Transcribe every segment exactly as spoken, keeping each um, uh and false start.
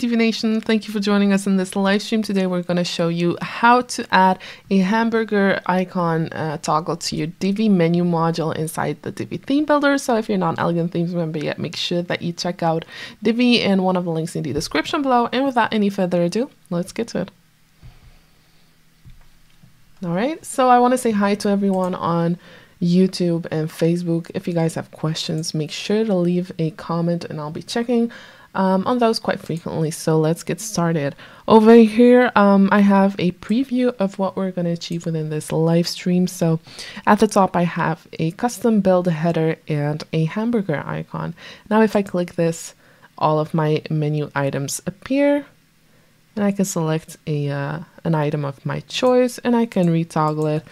Divi Nation, thank you for joining us in this live stream. Today we're going to show you how to add a hamburger icon uh, toggle to your Divi menu module inside the Divi theme builder. So if you're not an Elegant Themes member yet, make sure that you check out Divi and one of the links in the description below. And without any further ado, let's get to it. All right, so I want to say hi to everyone on YouTube and Facebook. If you guys have questions, make sure to leave a comment and I'll be checking um, on those quite frequently. So let's get started. Over here, um, I have a preview of what we're going to achieve within this live stream. So at the top, I have a custom build header and a hamburger icon. Now, if I click this, all of my menu items appear and I can select a uh, an item of my choice and I can retoggle it.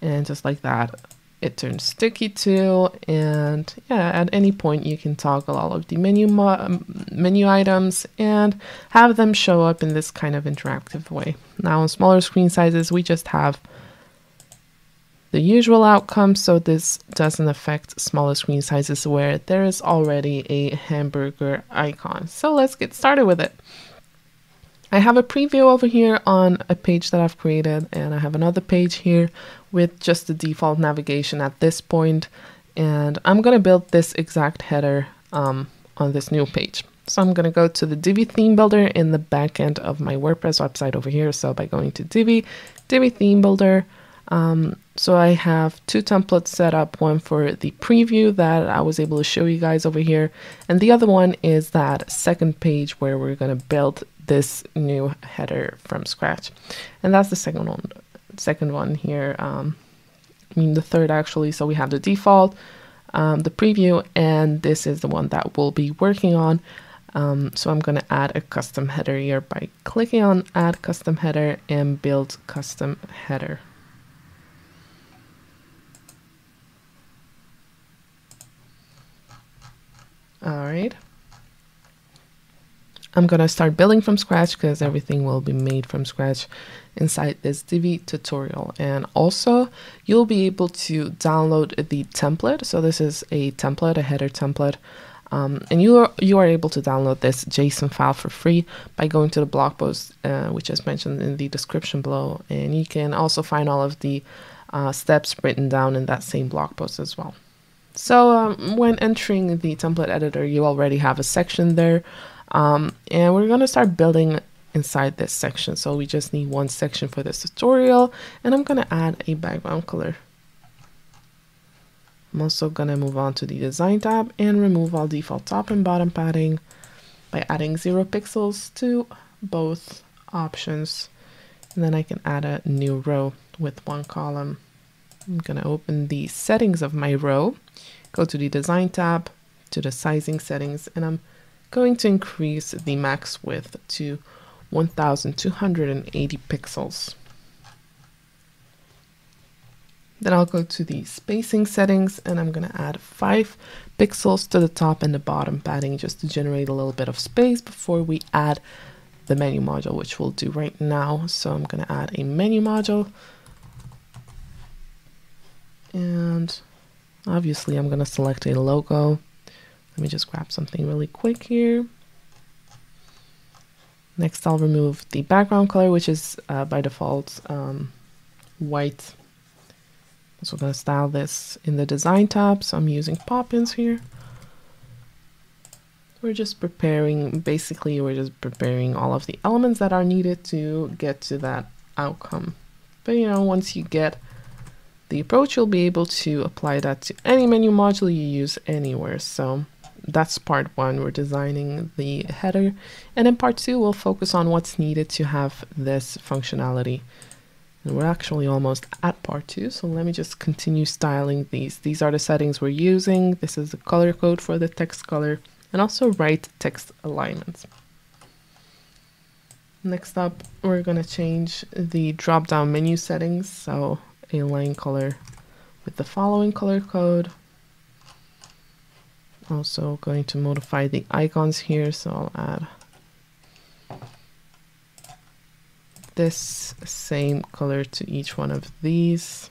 And just like that, it turns sticky too. And yeah, at any point you can toggle all of the menu mo menu items and have them show up in this kind of interactive way. Now on smaller screen sizes, we just have the usual outcome. So this doesn't affect smaller screen sizes where there is already a hamburger icon. So let's get started with it. I have a preview over here on a page that I've created, and I have another page here with just the default navigation at this point. And I'm going to build this exact header um, on this new page. So I'm going to go to the Divi theme builder in the back end of my WordPress website over here. So by going to Divi, Divi theme builder. Um, so I have two templates set up, one for the preview that I was able to show you guys over here. And the other one is that second page where we're going to build this new header from scratch. And that's the second one. Second one here, um, I mean the third actually. So we have the default, um, the preview, and this is the one that we'll be working on. Um, so I'm going to add a custom header here by clicking on add custom header and build custom header. All right. I'm going to start building from scratch because everything will be made from scratch inside this Divi tutorial. And also you'll be able to download the template. So this is a template, a header template. Um, and you are, you are able to download this JSON file for free by going to the blog post, uh, which is mentioned in the description below. And you can also find all of the uh, steps written down in that same blog post as well. So um, when entering the template editor, you already have a section there. Um, and we're going to start building inside this section. So we just need one section for this tutorial, and I'm going to add a background color. I'm also going to move on to the design tab and remove all default top and bottom padding by adding zero pixels to both options. And then I can add a new row with one column. I'm going to open the settings of my row, go to the design tab, to the sizing settings, and I'm going to increase the max width to one thousand two hundred eighty pixels. Then I'll go to the spacing settings and I'm going to add five pixels to the top and the bottom padding just to generate a little bit of space before we add the menu module, which we'll do right now. So I'm going to add a menu module, and obviously I'm going to select a logo. Let me just grab something really quick here. Next, I'll remove the background color, which is uh, by default um, white. So we're going to style this in the design tab. So I'm using Poppins here. We're just preparing, basically, we're just preparing all of the elements that are needed to get to that outcome. But you know, once you get the approach, you'll be able to apply that to any menu module you use anywhere. So that's part one, we're designing the header. And in part two, we'll focus on what's needed to have this functionality. And we're actually almost at part two. So let me just continue styling these. These are the settings we're using. This is the color code for the text color and also right text alignment. Next up, we're going to change the drop-down menu settings. So a line color with the following color code. Also going to modify the icons here, so I'll add this same color to each one of these.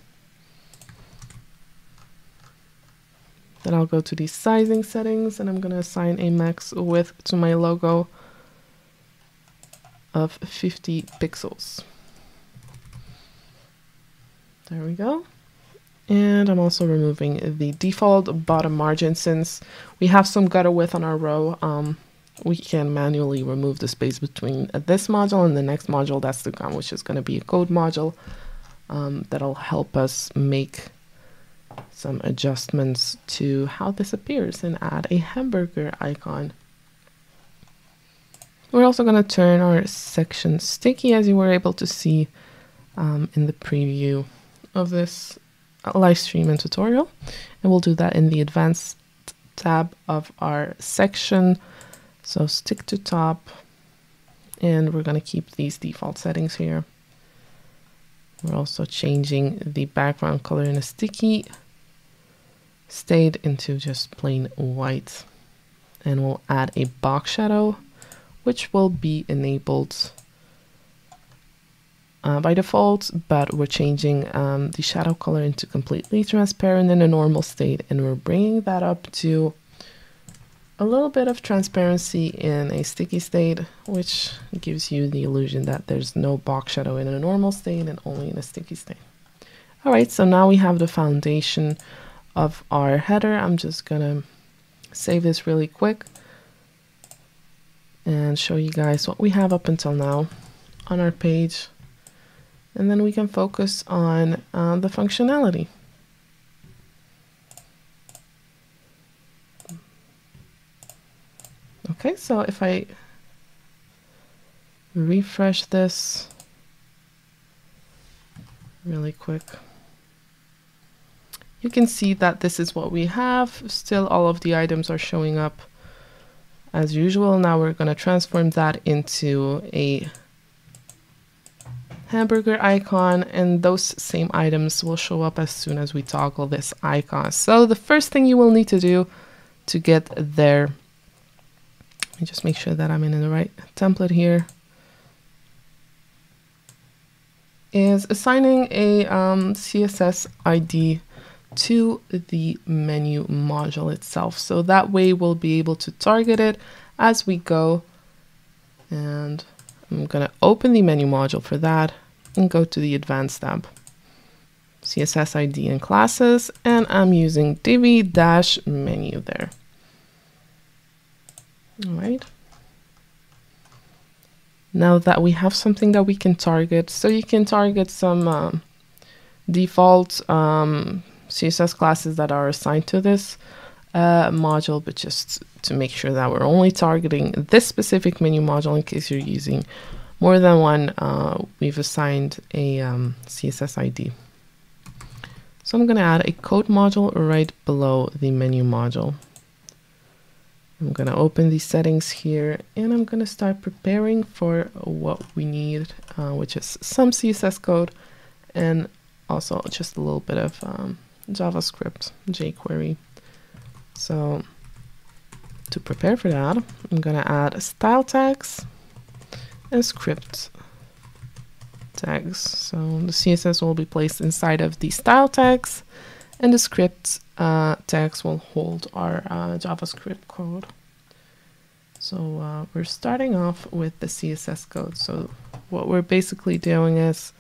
Then I'll go to the sizing settings and I'm going to assign a max width to my logo. of fifty pixels. There we go. And I'm also removing the default bottom margin. Since we have some gutter width on our row, um, we can manually remove the space between this module and the next module that's to come, which is going to be a code module. Um, that'll help us make some adjustments to how this appears and add a hamburger icon. We're also going to turn our section sticky, as you were able to see um, in the preview of this live stream and tutorial. And we'll do that in the advanced tab of our section. So stick to top, and we're going to keep these default settings here. We're also changing the background color in a sticky state into just plain white. And we'll add a box shadow, which will be enabled uh, by default, but we're changing um, the shadow color into completely transparent in a normal state. And we're bringing that up to a little bit of transparency in a sticky state, which gives you the illusion that there's no box shadow in a normal state and only in a sticky state. All right, so now we have the foundation of our header. I'm just gonna save this really quick and show you guys what we have up until now on our page. And then we can focus on uh, the functionality. Okay, so if I refresh this really quick, you can see that this is what we have. Still, all of the items are showing up as usual. Now we're going to transform that into a hamburger icon, and those same items will show up as soon as we toggle this icon. So the first thing you will need to do to get there, let me just make sure that I'm in the right template here, is assigning a um, C S S I D to the menu module itself. So that way we'll be able to target it as we go. And I'm going to open the menu module for that and go to the advanced tab, C S S I D and classes. And I'm using Divi-menu there. All right. Now that we have something that we can target, so you can target some um, default um, C S S classes that are assigned to this uh, module, but just to make sure that we're only targeting this specific menu module. In case you're using more than one, uh, we've assigned a um, C S S I D. So I'm going to add a code module right below the menu module. I'm going to open these settings here, and I'm going to start preparing for what we need, uh, which is some C S S code and also just a little bit of um, JavaScript, jQuery. So to prepare for that, I'm going to add style tags and script tags. So the C S S will be placed inside of the style tags, and the script uh, tags will hold our uh, JavaScript code. So uh, we're starting off with the C S S code. So what we're basically doing is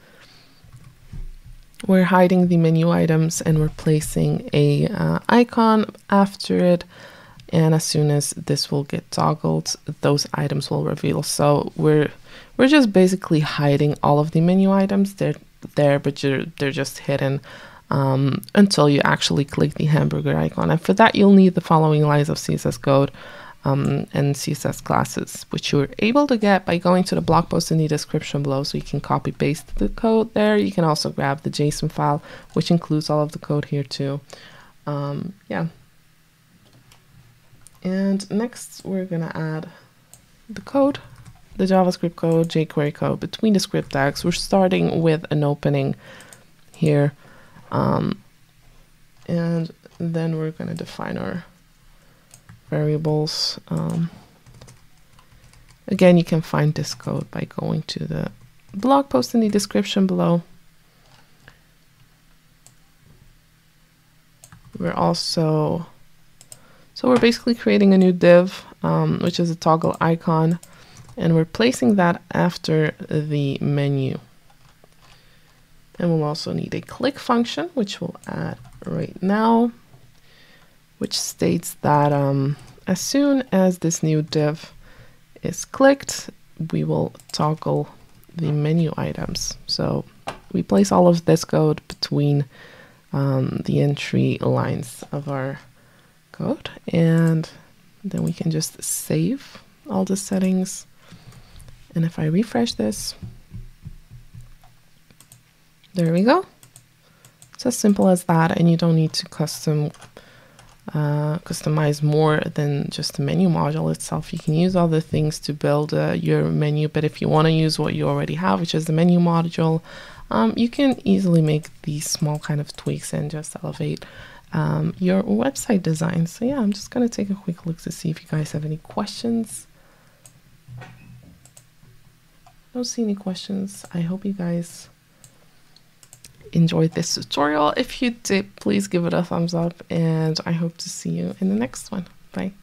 we're hiding the menu items, and we're placing a uh, icon after it. And as soon as this will get toggled, those items will reveal. So we're we're just basically hiding all of the menu items. They're there, but you're, they're just hidden Um, until you actually click the hamburger icon. And for that, you'll need the following lines of C S S code um, and C S S classes, which you're able to get by going to the blog post in the description below. So you can copy paste the code there. You can also grab the JSON file, which includes all of the code here too. Um, yeah. And next, we're going to add the code, the JavaScript code, jQuery code between the script tags. We're starting with an opening here. Um, and then we're going to define our variables. Um, again, you can find this code by going to the blog post in the description below. We're also, so we're basically creating a new div, um, which is a toggle icon, and we're placing that after the menu. And we'll also need a click function, which we'll add right now, which states that um, as soon as this new div is clicked, we will toggle the menu items. So we place all of this code between um, the entry lines of our code, and then we can just save all the settings. And if I refresh this, there we go. It's as simple as that, and you don't need to custom uh, customize more than just the menu module itself. You can use other things to build uh, your menu, but if you want to use what you already have, which is the menu module, um, you can easily make these small kind of tweaks and just elevate um, your website design. So yeah, I'm just going to take a quick look to see if you guys have any questions. I don't see any questions. I hope you guys enjoyed this tutorial. If you did, please give it a thumbs up, and I hope to see you in the next one. Bye.